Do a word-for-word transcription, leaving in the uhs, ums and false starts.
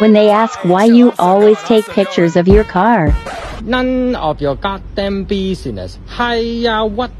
when they ask why you always take pictures of your car. None of your goddamn business. Hiya, what?